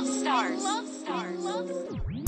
love starz.